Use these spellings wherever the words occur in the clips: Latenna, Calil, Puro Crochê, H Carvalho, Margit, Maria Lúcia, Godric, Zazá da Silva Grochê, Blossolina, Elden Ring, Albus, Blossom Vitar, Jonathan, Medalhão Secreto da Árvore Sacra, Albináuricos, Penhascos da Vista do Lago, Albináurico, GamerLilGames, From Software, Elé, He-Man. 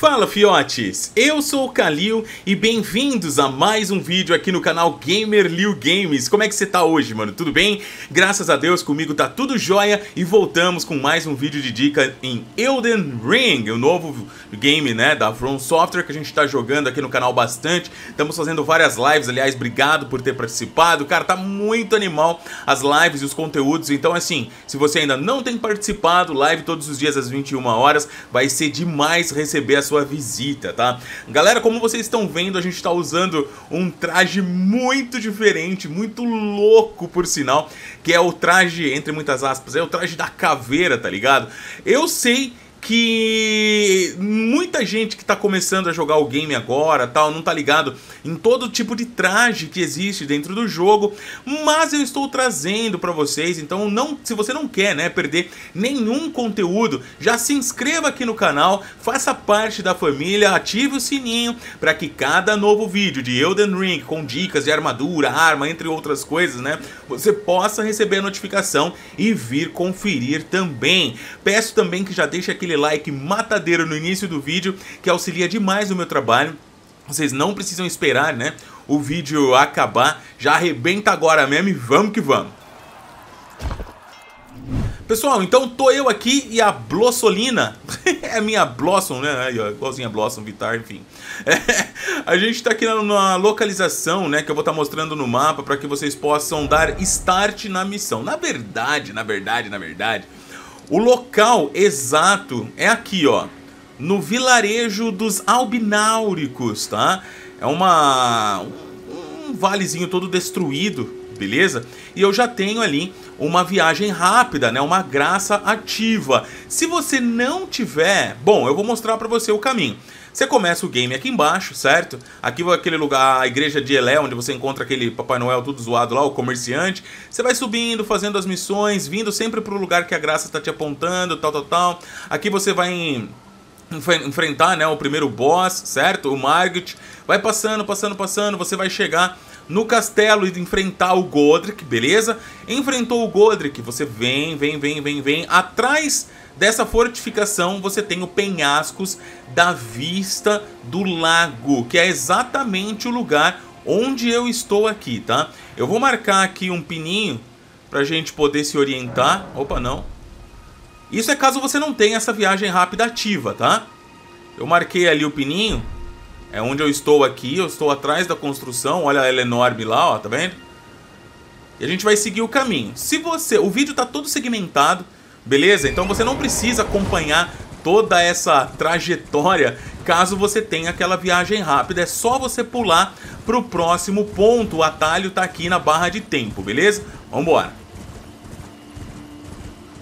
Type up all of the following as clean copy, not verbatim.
Fala fiotes, eu sou o Calil e bem-vindos a mais um vídeo aqui no canal GamerLilGames. Como é que você tá hoje, mano? Tudo bem? Graças a Deus comigo tá tudo jóia e voltamos com mais um vídeo de dica em Elden Ring, o novo game, né, da From Software que a gente tá jogando aqui no canal bastante. Estamos fazendo várias lives, aliás, obrigado por ter participado. Cara, tá muito animal as lives e os conteúdos, então assim, se você ainda não tem participado, live todos os dias às 21 horas, vai ser demais receber a sua visita, tá? Galera, como vocês estão vendo, a gente tá usando um traje muito diferente, muito louco, por sinal, que é o traje, entre muitas aspas, é o traje da caveira, tá ligado? Eu sei que muita gente que tá começando a jogar o game agora, tal, não tá ligado em todo tipo de traje que existe dentro do jogo, mas eu estou trazendo pra vocês, então não, se você não quer, né, perder nenhum conteúdo, já se inscreva aqui no canal, faça parte da família, ative o sininho pra que cada novo vídeo de Elden Ring com dicas de armadura, arma, entre outras coisas, né, você possa receber a notificação e vir conferir também. Peço também que já deixe aquele like matadeiro no início do vídeo, que auxilia demais o meu trabalho. Vocês não precisam esperar, né, o vídeo acabar, já arrebenta agora mesmo e vamos que vamos. Pessoal, então tô eu aqui e a Blossolina, é a minha Blossom, né, igualzinha a Blossom Vitar, enfim. A gente tá aqui na localização, né, que eu vou estar mostrando no mapa para que vocês possam dar start na missão. Na verdade... O local exato é aqui, ó, no vilarejo dos Albináuricos, tá? É um valezinho todo destruído, beleza? E eu já tenho ali uma viagem rápida, né? Uma graça ativa. Se você não tiver... Bom, eu vou mostrar pra você o caminho. Você começa o game aqui embaixo, certo? Aqui vai aquele lugar, a igreja de Elé, onde você encontra aquele Papai Noel tudo zoado lá, o comerciante. Você vai subindo, fazendo as missões, vindo sempre pro lugar que a graça tá te apontando, tal. Aqui você vai enfrentar, né, o primeiro boss, certo? O Margit. Vai passando, você vai chegar no castelo e enfrentar o Godric, beleza? Enfrentou o Godric, você vem. Atrás dessa fortificação você tem o Penhascos da Vista do Lago, que é exatamente o lugar onde eu estou aqui, tá? Eu vou marcar aqui um pininho pra gente poder se orientar. Opa, não. Isso é caso você não tenha essa viagem rápida ativa, tá? Eu marquei ali o pininho, é onde eu estou aqui, eu estou atrás da construção, olha ela enorme lá, ó, tá vendo? E a gente vai seguir o caminho. Se você... O vídeo tá todo segmentado, beleza? Então você não precisa acompanhar toda essa trajetória caso você tenha aquela viagem rápida. É só você pular pro próximo ponto. O atalho tá aqui na barra de tempo, beleza? Vambora.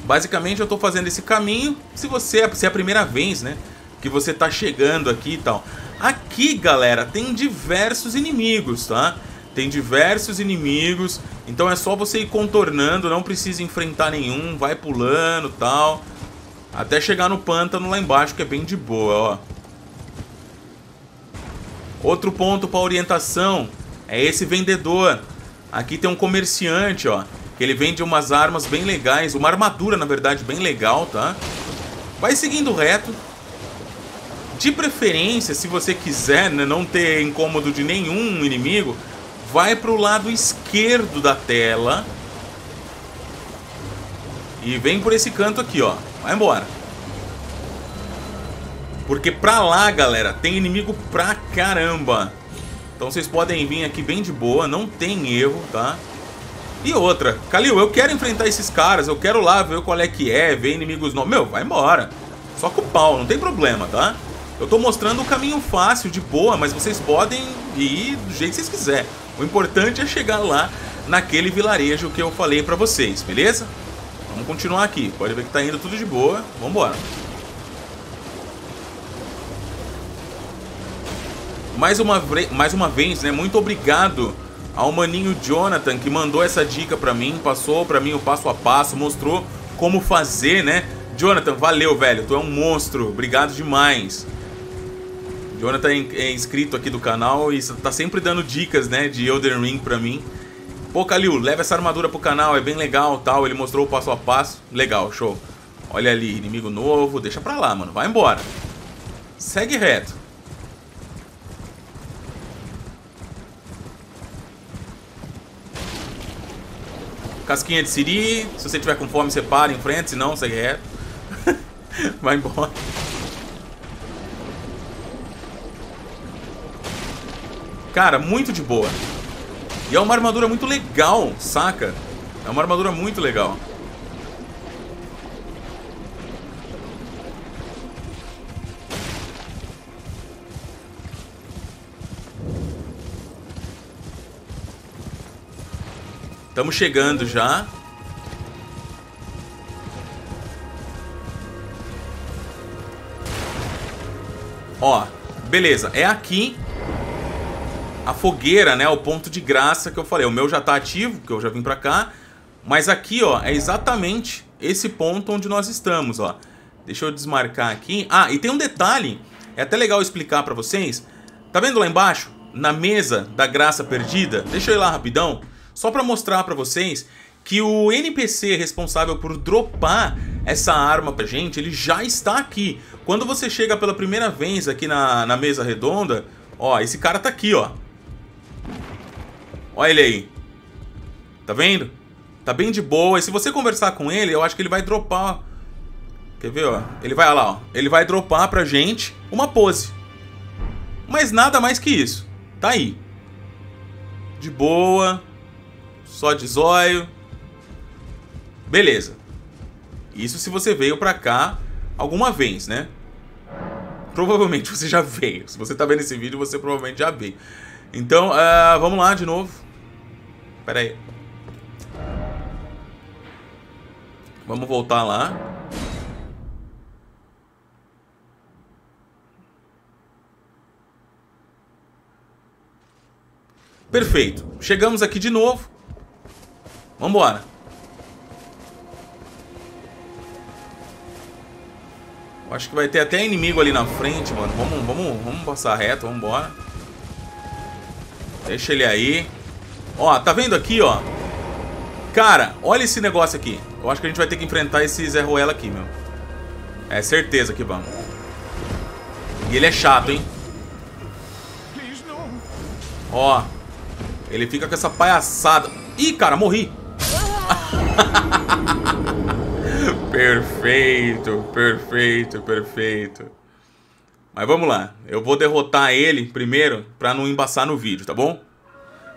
Basicamente eu tô fazendo esse caminho. Se é a primeira vez, né, que você tá chegando aqui e tal. Aqui, galera, tem diversos inimigos, tá? Tem diversos inimigos, então é só você ir contornando, não precisa enfrentar nenhum, vai pulando, tal, até chegar no pântano lá embaixo, que é bem de boa, ó. Outro ponto para orientação é esse vendedor. Aqui tem um comerciante, ó, que ele vende umas armas bem legais, uma armadura, na verdade, bem legal, tá? Vai seguindo reto. De preferência, se você quiser, né, não ter incômodo de nenhum inimigo, vai pro lado esquerdo da tela e vem por esse canto aqui, ó. Vai embora. Porque pra lá, galera, tem inimigo pra caramba. Então vocês podem vir aqui bem de boa, não tem erro, tá? E outra, Calil, eu quero enfrentar esses caras, eu quero lá ver qual é que é, ver inimigos novos. Meu, vai embora. Só com o pau, não tem problema, tá? Eu tô mostrando um caminho fácil, de boa, mas vocês podem ir do jeito que vocês quiserem. O importante é chegar lá naquele vilarejo que eu falei pra vocês, beleza? Vamos continuar aqui. Pode ver que tá indo tudo de boa. Vambora. Mais uma vez, né? Muito obrigado ao maninho Jonathan, que mandou essa dica pra mim, passou pra mim o passo a passo, mostrou como fazer, né? Jonathan, valeu, velho. Tu é um monstro. Obrigado demais. Jonathan é inscrito aqui do canal e tá sempre dando dicas, né, de Elden Ring pra mim. Pô, Calil, leva essa armadura pro canal, é bem legal, tal. Ele mostrou o passo a passo. Legal, show. Olha ali, inimigo novo. Deixa pra lá, mano. Vai embora. Segue reto. Casquinha de siri. Se você tiver com fome, você para em frente. Se não, segue reto. Vai embora. Cara, muito de boa. E é uma armadura muito legal, saca? É uma armadura muito legal. Estamos chegando já. Ó, beleza. É aqui a fogueira, né? O ponto de graça que eu falei. O meu já tá ativo, porque eu já vim pra cá. Mas aqui, ó, é exatamente esse ponto onde nós estamos, ó. Deixa eu desmarcar aqui. Ah, e tem um detalhe. É até legal explicar pra vocês. Tá vendo lá embaixo? Na mesa da graça perdida? Deixa eu ir lá rapidão. Só para mostrar para vocês que o NPC responsável por dropar essa arma pra gente, ele já está aqui. Quando você chega pela primeira vez aqui na mesa redonda, ó, esse cara tá aqui, ó. Olha ele aí. Tá vendo? Tá bem de boa. E se você conversar com ele, eu acho que ele vai dropar. Quer ver, ó? Ele vai, olha lá, ó. Ele vai dropar pra gente uma pose. Mas nada mais que isso. Tá aí. De boa. Só de zóio. Beleza. Isso se você veio pra cá alguma vez, né? Provavelmente você já veio. Se você tá vendo esse vídeo, você provavelmente já veio. Então, vamos lá de novo. Pera aí. Vamos voltar lá. Perfeito. Chegamos aqui de novo. Vambora. Eu acho que vai ter até inimigo ali na frente, mano. Vamos passar reto, vambora. Deixa ele aí. Ó, tá vendo aqui, ó? Cara, olha esse negócio aqui. Eu acho que a gente vai ter que enfrentar esse Zé Ruela aqui, meu. É certeza que vamos. E ele é chato, hein? Ó, ele fica com essa palhaçada. Ih, cara, morri. Perfeito, perfeito, perfeito. Mas vamos lá. Eu vou derrotar ele primeiro pra não embaçar no vídeo, tá bom?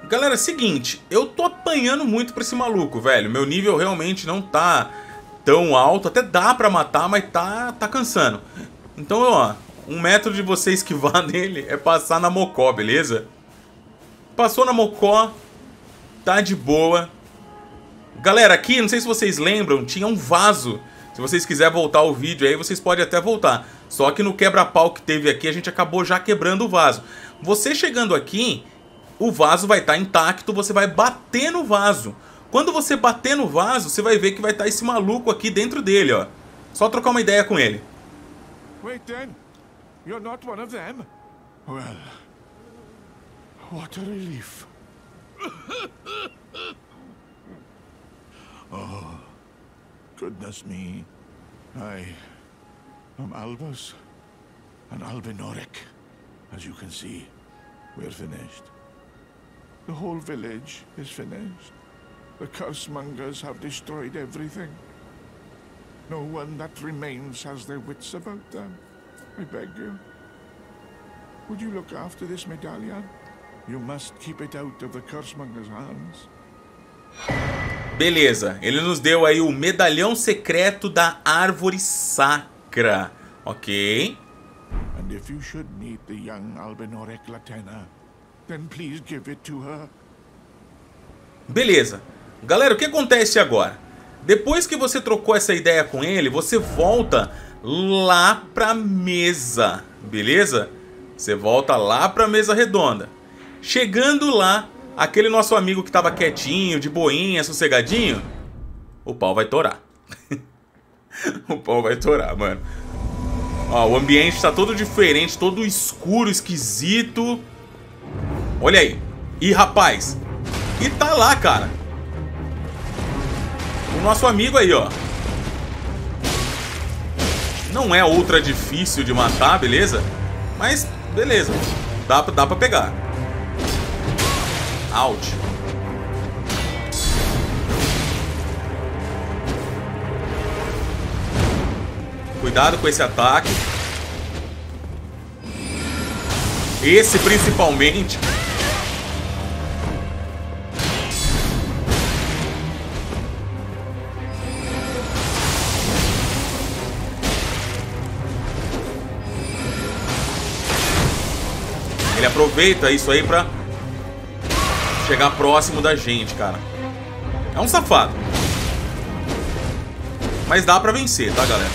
Galera, é o seguinte. Eu tô apanhando muito pra esse maluco, velho. Meu nível realmente não tá tão alto. Até dá pra matar, mas tá cansando. Então, ó, um método de você esquivar nele é passar na mocó, beleza? Passou na mocó. Tá de boa. Galera, aqui, não sei se vocês lembram, tinha um vaso. Se vocês quiserem voltar o vídeo aí, vocês podem até voltar. Só que no quebra-pau que teve aqui, a gente acabou já quebrando o vaso. Você chegando aqui, o vaso vai estar intacto, você vai bater no vaso. Quando você bater no vaso, você vai ver que vai estar esse maluco aqui dentro dele, ó. Só trocar uma ideia com ele. Wait then. You're not one of them. Well. What a relief. Oh, goodness me. I am Albus, an Albináuric. As you can see, we're finished. The whole village is finished. The cursemongers have destroyed everything. No one that remains has their wits about them. I beg you. Would you look after this medallion? You must keep it out of the cursemongers' hands. Beleza, ele nos deu aí o Medalhão Secreto da Árvore Sacra. Ok. And if you should need the young Albináuric Latenna, then please give it to her. Beleza. Galera, o que acontece agora? Depois que você trocou essa ideia com ele, você volta lá pra mesa, beleza? Você volta lá pra mesa redonda. Chegando lá, aquele nosso amigo que tava quietinho, de boinha, sossegadinho, o pau vai torar. O pau vai torar, mano. Ó, o ambiente tá todo diferente, todo escuro, esquisito. Olha aí. Ih, rapaz. E tá lá, cara. O nosso amigo aí, ó. Não é outra difícil de matar, beleza? Mas, beleza. Dá pra pegar. Out. Cuidado com esse ataque. Esse principalmente. Ele aproveita isso aí pra chegar próximo da gente, cara. É um safado. Mas dá pra vencer, tá, galera?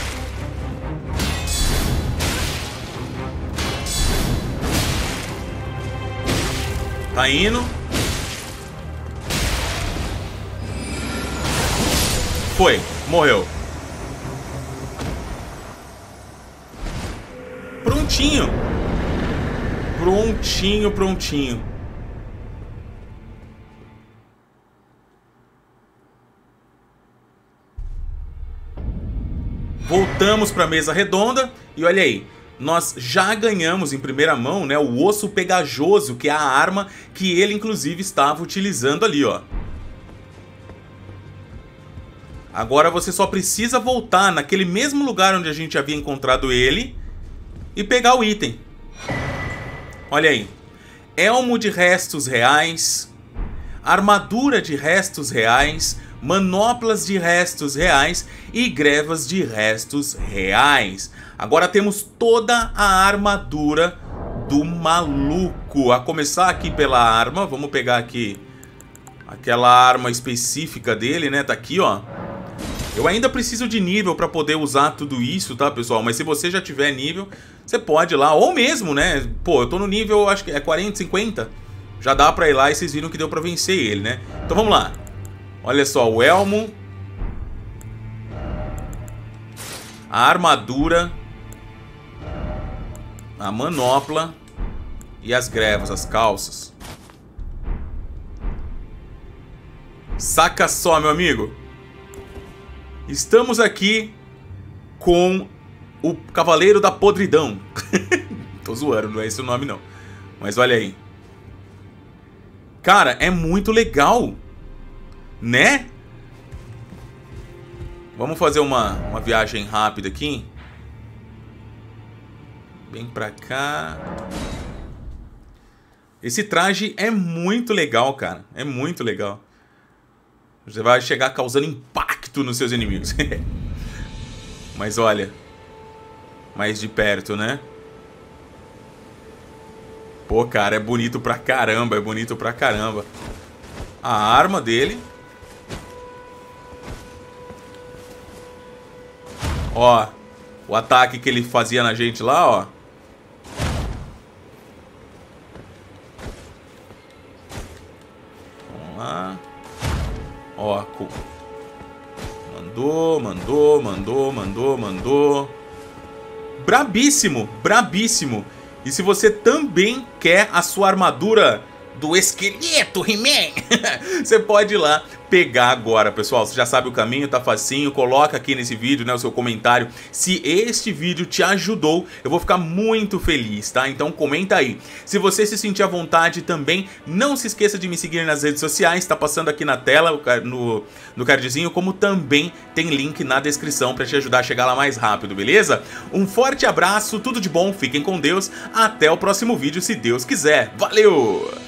Tá indo. Foi. Morreu. Prontinho. Prontinho, prontinho. Voltamos para a mesa redonda e olha aí, nós já ganhamos em primeira mão, né, o osso pegajoso, que é a arma que ele inclusive estava utilizando ali, ó. Agora você só precisa voltar naquele mesmo lugar onde a gente havia encontrado ele e pegar o item. Olha aí, elmo de restos reais, armadura de restos reais, manoplas de restos reais e grevas de restos reais. Agora temos toda a armadura do maluco. A começar aqui pela arma, vamos pegar aqui aquela arma específica dele, né? Tá aqui, ó. Eu ainda preciso de nível para poder usar tudo isso, tá, pessoal? Mas se você já tiver nível, você pode ir lá. Ou mesmo, né? Pô, eu tô no nível, acho que é 40, 50. Já dá pra ir lá e vocês viram que deu pra vencer ele, né? Então vamos lá. Olha só, o elmo. A armadura. A manopla. E as grevas, as calças. Saca só, meu amigo. Estamos aqui com o Cavaleiro da Podridão. Tô zoando, não é esse o nome não. Mas olha aí. Cara, é muito legal, né? Vamos fazer uma viagem rápida aqui. Bem pra cá. Esse traje é muito legal, cara. É muito legal. Você vai chegar causando impacto nos seus inimigos. Mas olha, mais de perto, né? Pô, cara, é bonito pra caramba. É bonito pra caramba. A arma dele. Ó, o ataque que ele fazia na gente lá, ó. Vamos lá. Ó, mandou, mandou, mandou, mandou, mandou. Brabíssimo, brabíssimo. E se você também quer a sua armadura do esqueleto He-Man, você pode ir lá pegar agora, pessoal. Você já sabe o caminho, tá facinho. Coloca aqui nesse vídeo, né, o seu comentário se este vídeo te ajudou. Eu vou ficar muito feliz, tá? Então comenta aí. Se você se sentir à vontade também, não se esqueça de me seguir nas redes sociais. Tá passando aqui na tela, no cardzinho, como também tem link na descrição pra te ajudar a chegar lá mais rápido, beleza? Um forte abraço, tudo de bom, fiquem com Deus. Até o próximo vídeo, se Deus quiser. Valeu!